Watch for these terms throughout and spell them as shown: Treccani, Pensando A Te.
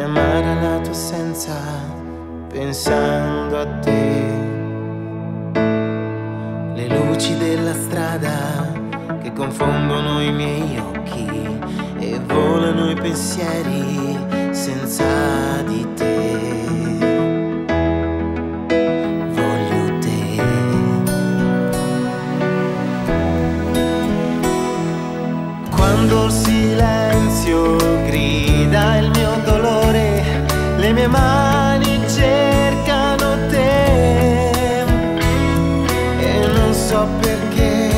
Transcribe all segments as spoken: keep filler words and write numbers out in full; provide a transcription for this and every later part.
come amare la tua assenza, pensando a te. Le luci della strada che confondono i miei occhi e volano i pensieri senza di te. Voglio te. Quando il silenzio grida il mio dolore, le mie mani cercano te. E non so perché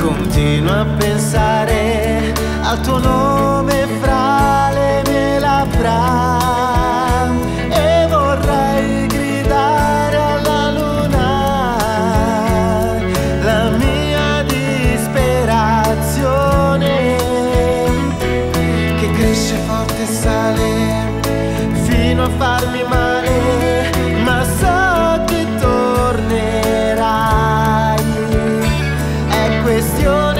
continuo a pensare al tuo nome fra le mie labbra, e vorrei gridare alla luna la mia disperazione, che cresce forte e sale fino a farmi male, ma so che tornerai. È questione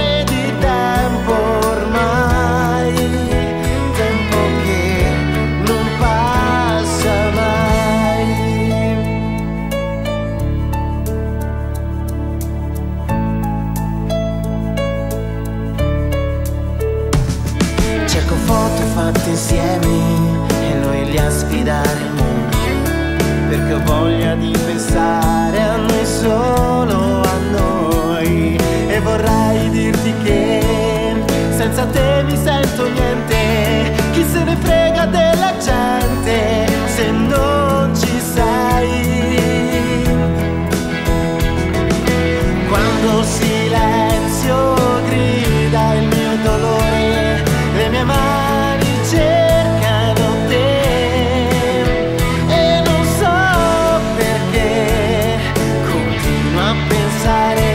fatte insieme e noi li a sfidare il mondo, perché ho voglia di pensare a noi, solo a noi. E vorrei dirti che senza te mi sento niente, chi se ne frega della gente se non ci sei. Quando il silenzio grida il mio dolore, le mie mani cercano te, e non so perché continuo a pensare